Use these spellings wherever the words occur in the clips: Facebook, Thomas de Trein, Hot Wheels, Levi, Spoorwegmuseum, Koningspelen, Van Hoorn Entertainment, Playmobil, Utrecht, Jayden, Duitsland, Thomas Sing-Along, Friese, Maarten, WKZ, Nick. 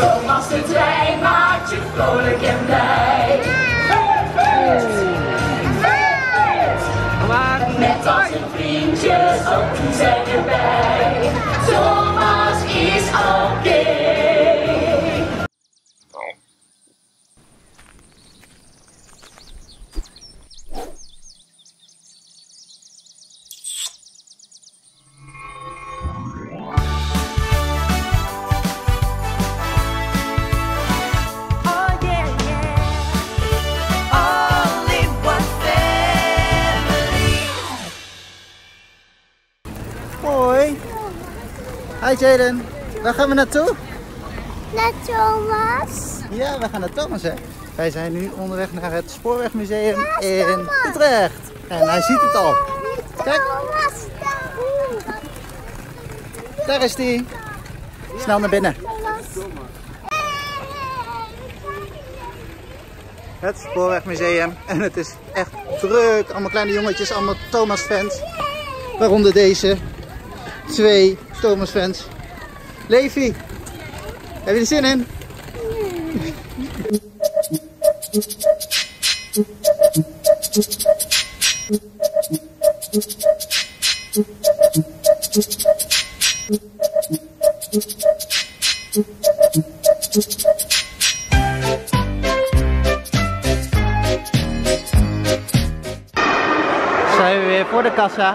Thomas de Trein maakt je vrolijk en blij. Net als je vriendjes, ook die zijn erbij. Thomas is oké. Hoi. Hi Jayden, waar gaan we naartoe? Naar Thomas. Ja, we gaan naar Thomas, hè. Wij zijn nu onderweg naar het Spoorwegmuseum in Utrecht. En ja, hij ziet het al. Kijk. Thomas, daar is hij. Snel naar binnen. Het Spoorwegmuseum. En het is echt druk. Allemaal kleine jongetjes, allemaal Thomas-fans. Waaronder deze. 2 Thomas fans. Levi, heb je er zin in? Zijn we weer voor de kassa?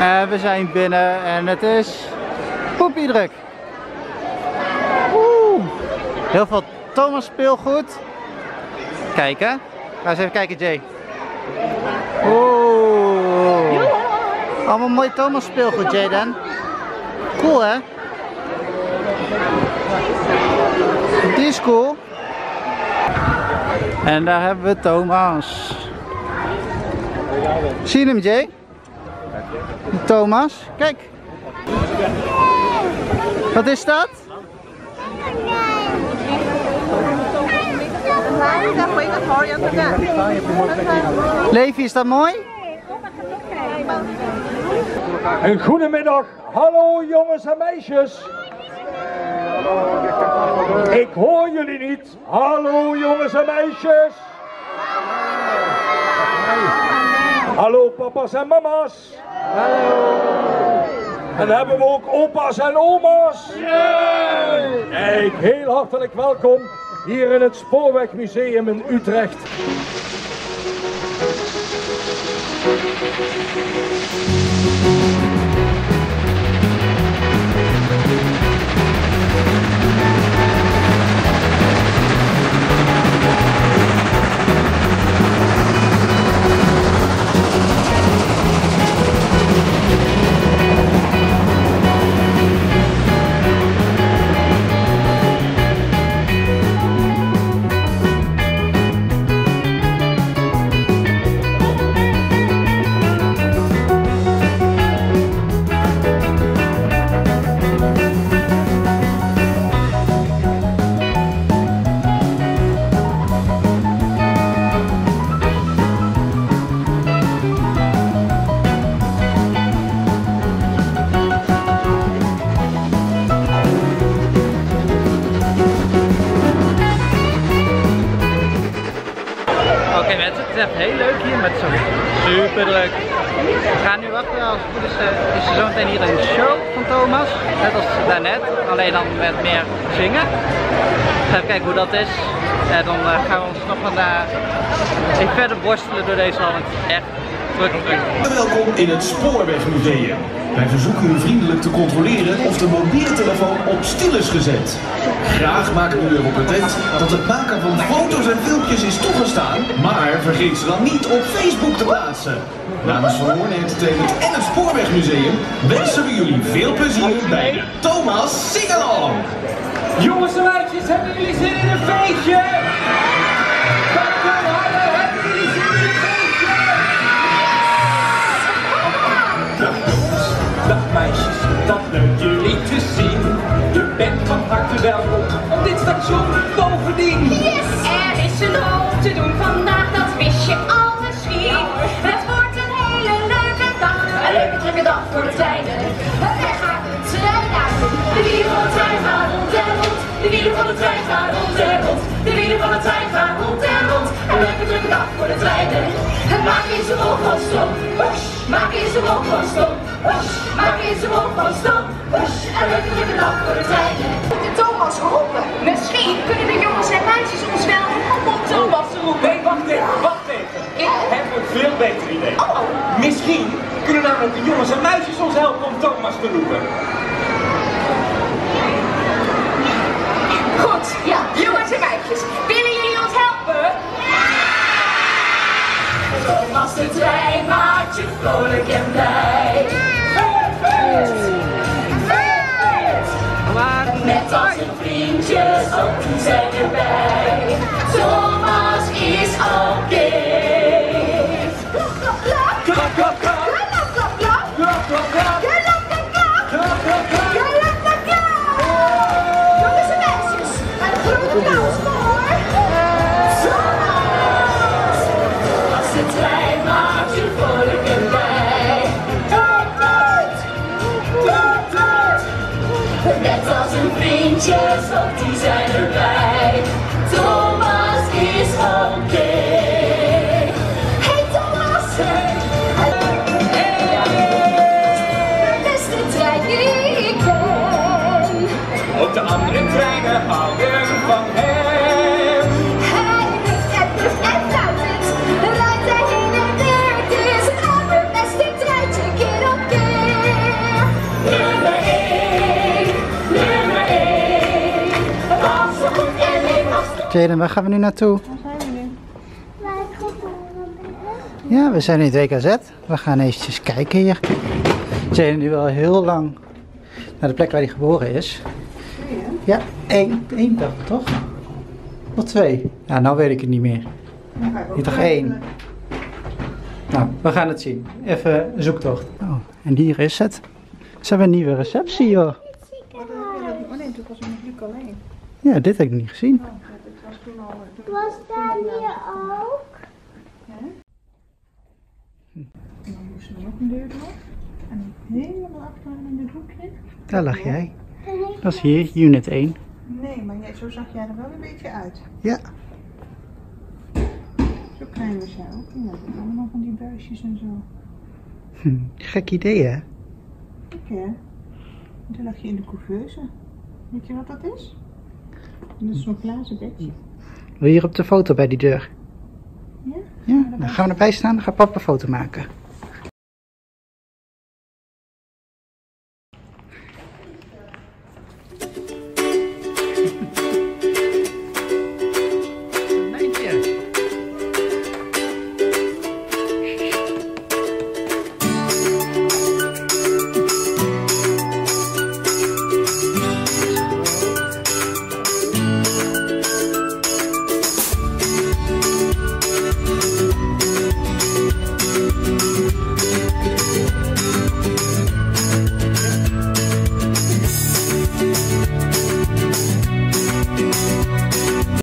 En we zijn binnen en het is poepiedruk. Heel veel Thomas speelgoed. Kijken. Laten we eens even kijken, Jay. Oeh. Allemaal mooi Thomas speelgoed, Jayden. Cool, hè? Die is cool. En daar hebben we Thomas. Zie je hem, Jay? Thomas, kijk. Wat is dat? Levi, is dat mooi? Een goedemiddag. Hallo jongens en meisjes. Ik hoor jullie niet. Hallo jongens en meisjes. Hallo papa's en mama's. Hallo. En dan hebben we ook opa's en oma's. Kijk, heel hartelijk welkom hier in het Spoorwegmuseum in Utrecht. Het is echt heel leuk hier met zo'n super leuk. We gaan nu wachten, als het goed is er zo meteen hier een show van Thomas. Net als daarnet, alleen dan met meer zingen. Even kijken hoe dat is. En dan gaan we ons nog vandaag even verder worstelen door deze hal. Echt druk op druk. Welkom in het Spoorwegmuseum. Wij verzoeken u vriendelijk te controleren of de mobieltelefoon op stil is gezet. Graag maken we u erop attent dat het maken van foto's en filmpjes is toegestaan, maar vergeet ze dan niet op Facebook te plaatsen. Namens Van Hoorn Entertainment en het Spoorwegmuseum wensen we jullie veel plezier bij de Thomas Sing-Along. Jongens en meisjes, hebben jullie zin in een feestje? Hebben jullie zin in een feestje? Dag jongens, dag meisjes, dat leuk jullie te zien. Je bent van harte welkom op dit station bovendien. Yes! Er is een hoop te doen vandaag, dat wist je al misschien. Het wordt een hele leuke dag, een leuke drukke dag voor de treinen. We gaan de trein. De wielen van de trein gaan rond en rond. De wielen van de trein gaan rond en rond. En leuke drukke dag voor de treinen. Het maakt in zijn mond van stom. Maak in zijn mond van stom. Maak in zijn mond van stom. En leuke drukke dag voor de treinen. De Thomas roepen. Misschien kunnen de jongens en meisjes ons wel helpen om Thomas te roepen. Nee, wacht even, wacht even. Ik heb een veel beter idee. Oh. Misschien kunnen namelijk de jongens en meisjes ons helpen om Thomas te roepen. Goed, ja. Jongens en meisjes, willen jullie ons helpen? Ja! Thomas de Trein maakt je vrolijk en blij. Net als zijn vriendjes, ook die zijn erbij. Thomas is oké. Klap, klap, klap. Klap, klap, klap. Klap, klap, klap. Vriendjes, ook die zijn erbij. Thomas is oké. Hey Thomas! Hey! Dat is de trein die ik ben. Ook de andere treinen houden van hem. Hij lucht en ruikt het. Dan rijdt hij heen en weer. Het is het allerbeste treintje keer op keer. Jayden, waar gaan we nu naartoe? Waar zijn we nu? Ja, we zijn in het WKZ. We gaan eventjes kijken hier. Jayden is al heel lang naar de plek waar hij geboren is. Ja, één dag toch? Of twee? Ja, nou weet ik het niet meer. Hier toch één? Nou, we gaan het zien. Even een zoektocht. Oh, en hier is het. Ze hebben een nieuwe receptie joh. Oh nee, toen was het met Luc alleen. Ja, dit heb ik niet gezien. Was daar hier ook? Ja. En dan moesten we nog een deur door. En helemaal achterin in dit hoekje. Daar lag jij. Dat is hier, unit 1. Nee, maar zo zag jij er wel een beetje uit. Ja. Zo klein was jij ook. Ja, dat zijn allemaal van die buisjes en zo. Gek idee hè? Gek hè? En toen lag je in de couveuse. Weet je wat dat is? Dat is zo'n glazen bedje. Wil je hier op de foto bij die deur? Ja? Ja, dan gaan we erbij staan, dan gaat papa een foto maken.